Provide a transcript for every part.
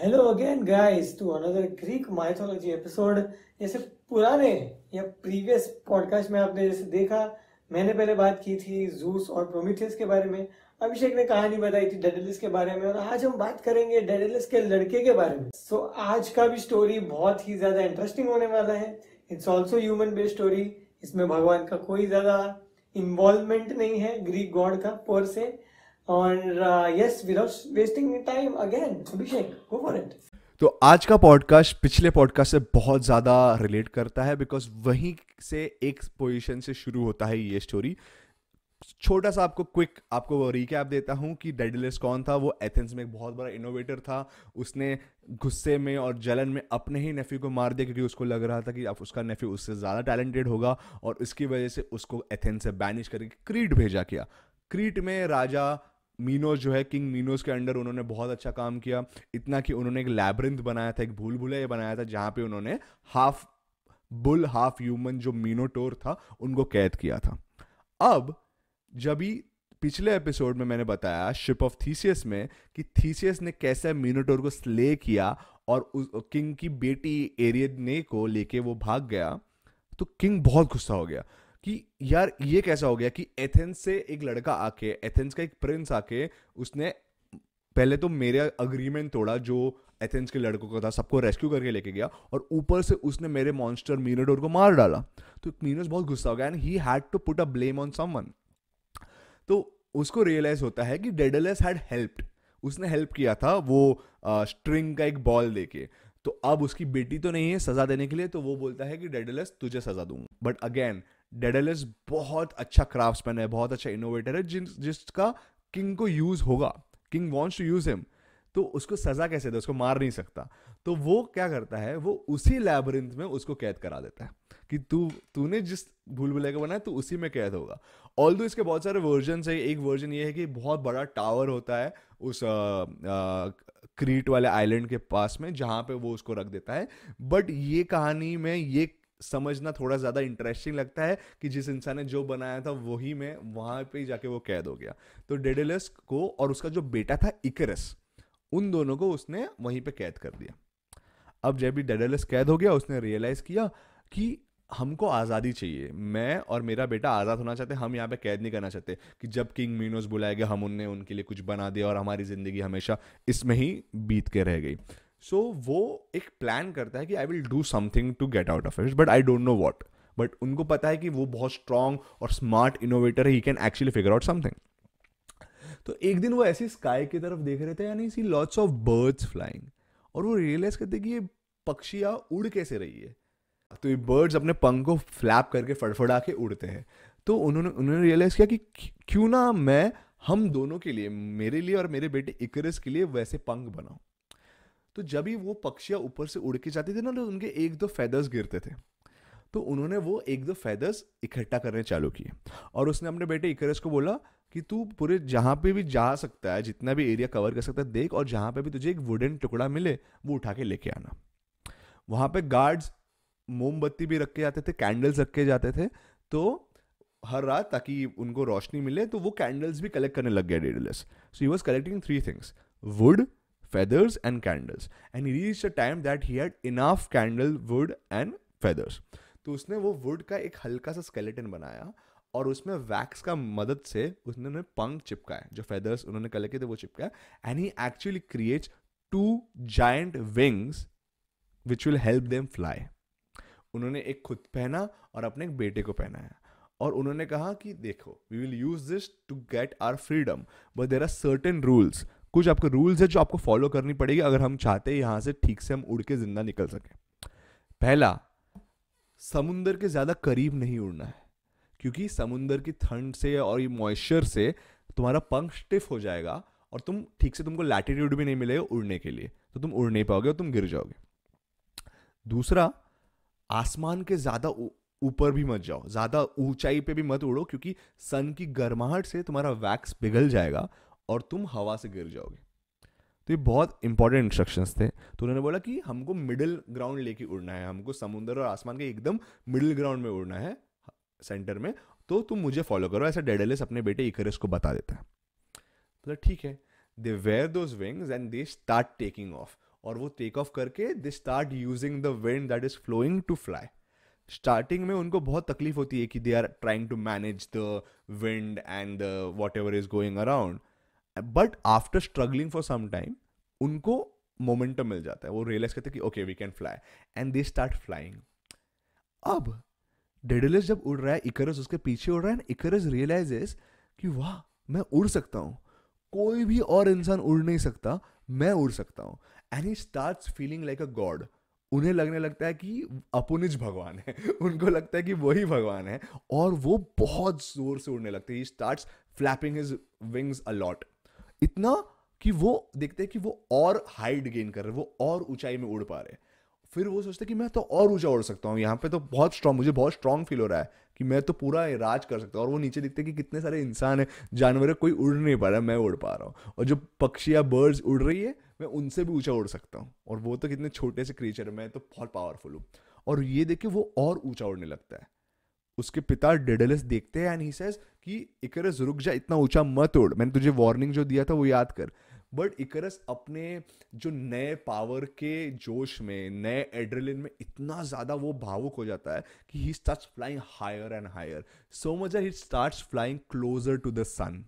Hello again guys to another Greek mythology episode. जैसे पुराने या प्रीवियस पॉडकास्ट में आपने जैसे देखा, मैंने पहले बात की थी ज़्यूस और प्रोमीथियस के बारे में, अभिषेक ने कहानी बताई थी डेडेलस के बारे में, और आज हम बात करेंगे डेडेलस के लड़के के बारे में। सो आज का भी स्टोरी बहुत ही ज़्यादा इंटरेस्टिंग होने वाला है। It's also human based story, इसमें भगवान का कोई ज़्यादा इन्वॉल्वमेंट नहीं है ग्रीक गॉड का पर से। और yes, without wasting time again Abhishek go for it. तो आज का पॉडकास्ट पिछले पॉडकास्ट से बहुत ज़्यादा रिलेट करता है, बिकॉज वहीं से एक पोजीशन से शुरू होता है ये स्टोरी। छोटा सा आपको क्विक आपको रिकैप देता हूँ कि डेडेलस कौन था। वो एथेंस में एक बहुत बड़ा इनोवेटर था। उसने गुस्से में और जलन में अपने ही नेफ्यू को मार दिया, क्योंकि उसको लग रहा था कि अब उसका नेफ्यू उससे ज़्यादा टैलेंटेड होगा, और इसकी वजह से उसको एथेंस से बैनिश करके क्रीट भेजा गया। क्रीट में राजा मीनोस जो है, किंग मीनोस के अंडर उन्होंने बहुत अच्छा काम किया, इतना कि उन्होंने एक लैब्रिंथ बनाया था, एक भूल भुलैया बनाया था, जहाँ पे उन्होंने हाफ बुल हाफ ह्यूमन जो मीनोटोर था उनको कैद किया था। अब जब ही पिछले एपिसोड में मैंने बताया शिप ऑफ थीसियस में कि थीसियस ने कैसे मीनोटोर को स्ले किया और उस किंग की बेटी एरियडने को लेके वो भाग गया, तो किंग बहुत गुस्सा हो गया कि यार ये कैसा हो गया कि एथेंस से एक लड़का आके, एथेंस का एक प्रिंस आके, उसने पहले तो मेरा अग्रीमेंट तोड़ा जो एथेंस के लड़कों का था, सबको रेस्क्यू करके लेके गया, और ऊपर से उसने मेरे मॉन्स्टर मीनोटोर को मार डाला। तो मीनोस बहुत गुस्सा हो गया and he had to put a blame on someone. तो उसको रियलाइज होता है कि डेडेलस हैड हेल्प्ड, उसने हेल्प किया था वो स्ट्रिंग का एक बॉल देके। तो अब उसकी बेटी तो नहीं है सजा देने के लिए, तो वो बोलता है कि डेडेलस तुझे सजा दूंगा। बट अगेन डेडेलस बहुत अच्छा क्राफ्ट्समैन है, बहुत अच्छा इनोवेटर है, जिसका किंग को यूज होगा, king wants to use him. तो उसको सजा कैसे दे, उसको मार नहीं सकता। तो वो क्या करता है, वो उसी लैबरिंथ में उसको कैद करा देता है कि तूने जिस भूल भुलैया का बनाया तो उसी में कैद होगा। ऑल्दो इसके बहुत सारे वर्जन है। एक वर्जन ये है कि बहुत बड़ा टावर होता है उस क्रीट वाले आइलैंड के पास में, जहाँ पे वो उसको रख देता है। बट ये कहानी में ये समझना थोड़ा ज़्यादा इंटरेस्टिंग लगता है कि जिस इंसान ने जो बनाया था वही में वहाँ पे जाके वो कैद हो गया। तो डेडेलस को और उसका जो बेटा था इकरस, उन दोनों को उसने वहीं पे कैद कर दिया। अब जब भी डेडेलस कैद हो गया, उसने रियलाइज़ किया कि हमको आज़ादी चाहिए, मैं और मेरा बेटा आज़ाद होना चाहते, हम यहाँ पे कैद नहीं करना चाहते कि जब किंग मीनोस बुलाया गया हम उनने उनके लिए कुछ बना दिया और हमारी ज़िंदगी हमेशा इसमें ही बीत के रह गई। सो वो एक प्लान करता है कि I will do something to get out of it, but I don't know what. But उनको पता है कि वो बहुत स्ट्रांग और स्मार्ट इनोवेटर है, he can actually figure out something. तो एक दिन वो ऐसी स्काई की तरफ देख रहे थे, यानी see lots of birds flying, और वो रियलाइज करते कि ये पक्षियाँ उड़ कैसे रही है। तो ये बर्ड्स अपने पंख को फ्लैप करके फड़फड़ा के उड़ते हैं। तो उन्होंने रियलाइज किया कि क्यों ना मैं हम दोनों के लिए, मेरे लिए और मेरे बेटे इकरस के लिए वैसे पंख बनाऊँ। तो जब ही वो पक्षियाँ ऊपर से उड़ के जाती थी ना, तो उनके एक दो फेदर्स गिरते थे। तो उन्होंने वो एक दो फेदर्स इकट्ठा करने चालू किए, और उसने अपने बेटे इकरस को बोला कि तू पूरे जहाँ पे भी जा सकता है, जितना भी एरिया कवर कर सकता है देख, और जहाँ पे भी तुझे एक वुडन टुकड़ा मिले वो उठा के लेके आना। वहाँ पे गार्ड्स मोमबत्ती भी रख के जाते थे, कैंडल्स रख के जाते थे तो हर रात, ताकि उनको रोशनी मिले। तो वो कैंडल्स भी कलेक्ट करने लग गया Daedalus. So he was collecting 3 things, wood, feathers and candles, and he reached a time that he had enough candle, wood and feathers. तो उसने वो वुड का एक हल्का सा स्केलेटन बनाया, और उसमें वैक्स का मदद से उसने पंख चिपकाए, जो feathers उन्होंने कलेक्ट किए थे वो चिपकाए, and he actually creates 2 giant wings which will help them fly. उन्होंने एक खुद पहना और अपने एक बेटे को पहनाया, और उन्होंने कहा कि देखो we will use this to get our freedom, but there are certain rules. कुछ आपके रूल्स है जो आपको फॉलो करनी पड़ेगी अगर हम चाहते हैं यहाँ से ठीक से हम उड़ के जिंदा निकल सकें। पहला, समुंदर के ज़्यादा करीब नहीं उड़ना है, क्योंकि समुंदर की ठंड से और ये मॉइस्चर से तुम्हारा पंख स्टिफ हो जाएगा और तुम ठीक से, तुमको लैटिट्यूड भी नहीं मिलेगा उड़ने के लिए, तो तुम उड़ नहीं पाओगे और तुम गिर जाओगे। दूसरा, आसमान के ज़्यादा ऊपर भी मत जाओ, ज़्यादा ऊंचाई पे भी मत उड़ो, क्योंकि सन की गर्माहट से तुम्हारा वैक्स पिघल जाएगा और तुम हवा से गिर जाओगे। तो ये बहुत इंपॉर्टेंट इंस्ट्रक्शंस थे। तो उन्होंने बोला कि हमको मिडिल ग्राउंड लेके उड़ना है, हमको समुंदर और आसमान के एकदम मिडिल ग्राउंड में उड़ना है, सेंटर में, तो तुम मुझे फॉलो करो, ऐसा डेडलस अपने बेटे इकरस को बता देता है। तो ठीक है, they wear those wings and they start taking off, और वो टेक ऑफ करके they start using the wind that is flowing to fly. Starting में उनको बहुत तकलीफ होती है कि they are trying to manage the wind and the whatever is going around, but after struggling for some time उनको momentum मिल जाता है, वो रियलाइज करते हैं कि okay we can fly and they start flying. अब डेडलस जब उड़ रहा है, इकरस उसके पीछे उड़ रहा है एंड इकरस रियलाइजेस कि वाह मैं उड़ सकता हूँ, कोई भी और इंसान उड़ नहीं सकता, मैं उड़ सकता हूँ। And he starts feeling like a god, उन्हें लगने लगता है कि अपुनिज भगवान है, उनको लगता है कि वही भगवान है, और वो बहुत जोर से उड़ने लगते हैं। He starts flapping his wings a lot, इतना कि वो देखते हैं कि वो और हाइट गेन कर रहे, वो और ऊंचाई में उड़ पा रहे। फिर वो सोचते हैं कि मैं तो और ऊंचा उड़ सकता हूँ, यहाँ पे तो बहुत स्ट्रांग, मुझे बहुत स्ट्रांग फील हो रहा है कि मैं तो पूरा राज कर सकता हूँ। और वो नीचे दिखते हैं कि कितने सारे इंसान हैं, जानवर है, कोई उड़ नहीं पा रहा, मैं उड़ पा रहा हूँ, और जो पक्षी या बर्ड्स उड़ रही है मैं उनसे भी ऊंचा उड़ सकता हूँ, और वो तो कितने छोटे से क्रीचर है, मैं तो बहुत पावरफुल हूँ। और ये देख के वो और ऊंचा उड़ने लगता है। उसके पिता डेडलस देखते हैं एंड ही सेज कि इकरस रुक जा, इतना ऊंचा मत उड़, मैंने तुझे वार्निंग जो दिया था वो याद कर। बट इकरस अपने जो नए पावर के जोश में, नए एड्रेलिन में इतना ज़्यादा वो भावुक हो जाता है कि he starts flying higher and higher, so much that he starts flying closer to the sun.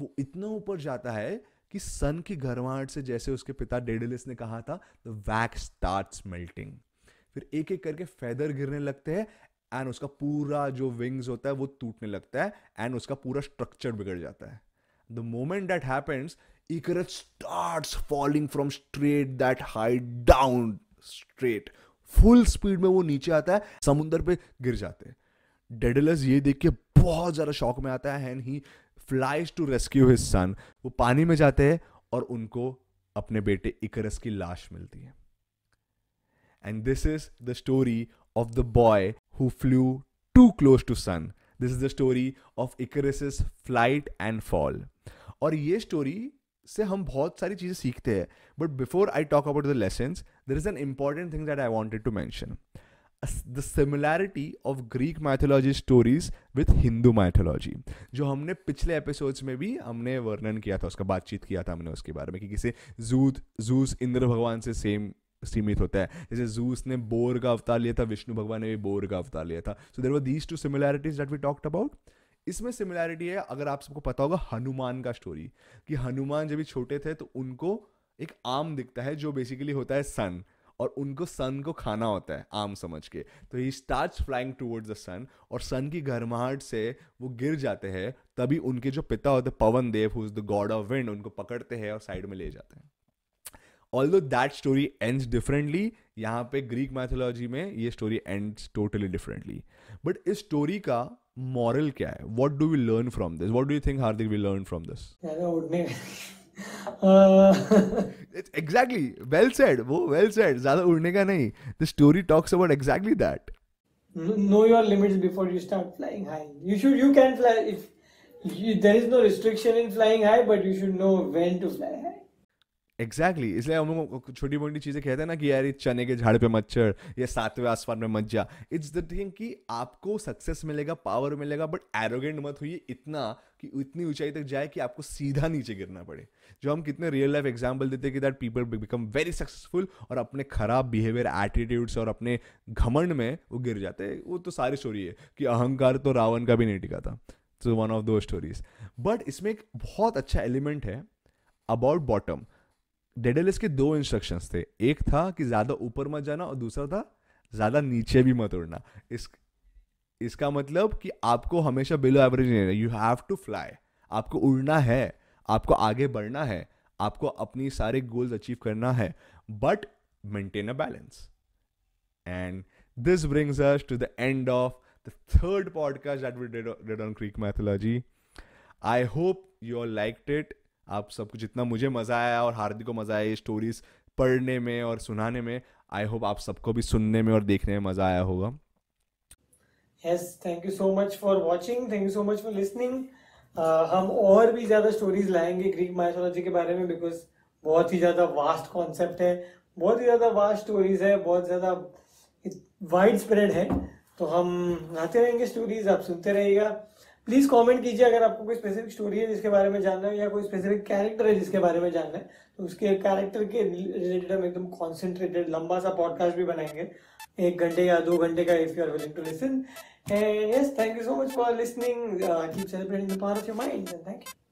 वो इतना ऊपर जाता है कि सन की गर्माहट से, जैसे उसके पिता डेडलस ने कहा था, द वैक्स स्टार्ट्स मेल्टिंग। फिर एक एक करके फैदर गिरने लगते हैं एंड उसका पूरा जो विंग्स होता है वो टूटने लगता है एंड उसका पूरा स्ट्रक्चर बिगड़ जाता है। The moment that happens, Icarus starts falling from straight that height down straight. Full speed में वो नीचे आता है, समुंदर पे गिर जाते हैं। डेडलस ये देख के बहुत ज़्यादा शॉक में आता है and he flies to rescue his son. वो पानी में जाते हैं और उनको अपने बेटे इकरस की लाश मिलती है। And this is the story of the boy who flew too close to sun. This is the story of Icarus's flight and fall. और ये स्टोरी से हम बहुत सारी चीज़ें सीखते हैं, but before I talk about the lessons, there is an important thing that I wanted to mention, the similarity of Greek mythology stories with Hindu mythology, जो हमने पिछले एपिसोड्स में भी हमने वर्णन किया था, उसका बातचीत किया था हमने उसके बारे में कि किसे ज़ूस इंद्र भगवान से सेम सीमित होता है, जैसे ज़ूस ने बोर का अवतार लिया था, विष्णु भगवान ने भी बोर का अवतार लिया था। So there were these two similarities that we talked about. इसमें सिमिलैरिटी है, अगर आप सबको पता होगा, हनुमान का स्टोरी, कि हनुमान जब भी छोटे थे तो उनको एक आम दिखता है जो बेसिकली होता है सन, और उनको सन को खाना होता है आम समझ के। तो he starts flying towards the sun, और सन की गर्माहट से वो गिर जाते हैं। तभी उनके जो पिता होते हैं Pavan Dev, who is the god of wind, उनको पकड़ते हैं और साइड में ले जाते हैं। Although that story ends differently, यहाँ पे ग्रीक मैथोलॉजी में ये story ends totally differently. But इस story का moral क्या है? What do we learn from this? What do you think, Hardik, we learn from this? Exactly. Well said. वो well said. ज़्यादा उड़ने का नहीं. The story talks about exactly that. Know your limits before you start flying high. You can fly if there is no restriction in flying high, but you should know when to fly high. Exactly इसलिए हम लोग छोटी मोटी चीज़ें कहते हैं ना कि यार ये चने के झाड़ पे मत चढ़, या 7वें आसमान में मत जा। इट्स द थिंग कि आपको सक्सेस मिलेगा, पावर मिलेगा, बट एरोगेंट मत होइए इतना कि इतनी ऊंचाई तक जाए कि आपको सीधा नीचे गिरना पड़े। जो हम कितने रियल लाइफ एग्जाम्पल देते हैं कि that people become very successful और अपने खराब बिहेवियर, एटीट्यूड्स और अपने घमंड में वो गिर जाते हैं। वो तो सारी स्टोरी है कि अहंकार तो रावण का भी नहीं टिका था, so one of those stories. But इसमें एक बहुत अच्छा एलिमेंट है अबाउट बॉटम। डेडलस के दो इंस्ट्रक्शंस थे, एक था कि ज़्यादा ऊपर मत जाना और दूसरा था ज़्यादा नीचे भी मत उड़ना। इसका मतलब कि आपको हमेशा बिलो एवरेज नहीं रहना, यू हैव टू फ्लाई, आपको उड़ना है, आपको आगे बढ़ना है, आपको अपनी सारे गोल्स अचीव करना है, but maintain a balance. And this brings us to the end of the third podcast that we did on Greek mythology. I hope you all liked it. आप सबको जितना मुझे मज़ा आया और हार्दिक को मज़ा आया ये स्टोरीज़ पढ़ने में और सुनाने में, आई होप आप सबको भी सुनने में और देखने में मज़ा आया होगा। Yes, thank you so much for watching, thank you so much for listening. हम और भी ज़्यादा स्टोरीज लाएंगे ग्रीक माइथोलॉजी के बारे में, बिकॉज बहुत ही ज़्यादा वास्ट कॉन्सेप्ट है, बहुत ही ज़्यादा वास्ट स्टोरीज है, बहुत ज़्यादा वाइड स्प्रेड है। तो हम आते रहेंगे स्टोरीज, आप सुनते रहिएगा। प्लीज़ कमेंट कीजिए अगर आपको कोई स्पेसिफिक स्टोरी है जिसके बारे में जानना है, या कोई स्पेसिफिक कैरेक्टर है जिसके बारे में जानना है, तो उसके कैरेक्टर के रिलेटेड हम एकदम कॉन्सेंट्रेटेड लंबा सा पॉडकास्ट भी बनाएंगे, 1 घंटे या 2 घंटे का, if you are willing to listen. And yes, thank you so much for listening. Keep celebrating the power of your mind. Thank you.